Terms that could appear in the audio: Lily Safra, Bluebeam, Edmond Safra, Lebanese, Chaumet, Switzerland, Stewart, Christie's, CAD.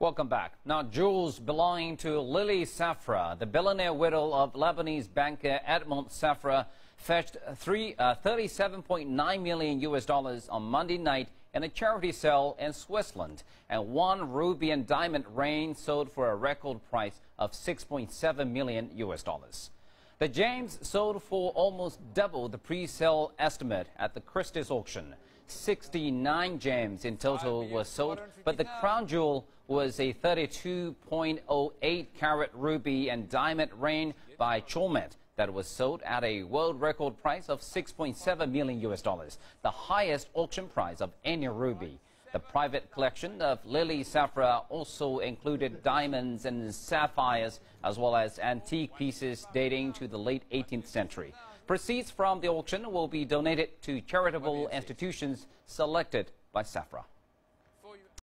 Welcome back. Now, jewels belonging to Lily Safra, the billionaire widow of Lebanese banker Edmond Safra, fetched $37.9 million on Monday night in a charity sale in Switzerland, and one ruby and diamond ring sold for a record price of $6.7 million. The gems sold for almost double the pre-sale estimate at the Christie's auction. 69 gems in total were sold, but the crown jewel was a 32.08 carat ruby and diamond ring by Chaumet that was sold at a world record price of $6.7 million, the highest auction price of any ruby. The private collection of Lily Safra also included diamonds and sapphires, as well as antique pieces dating to the late 18th century. Proceeds from the auction will be donated to charitable institutions selected by Safra.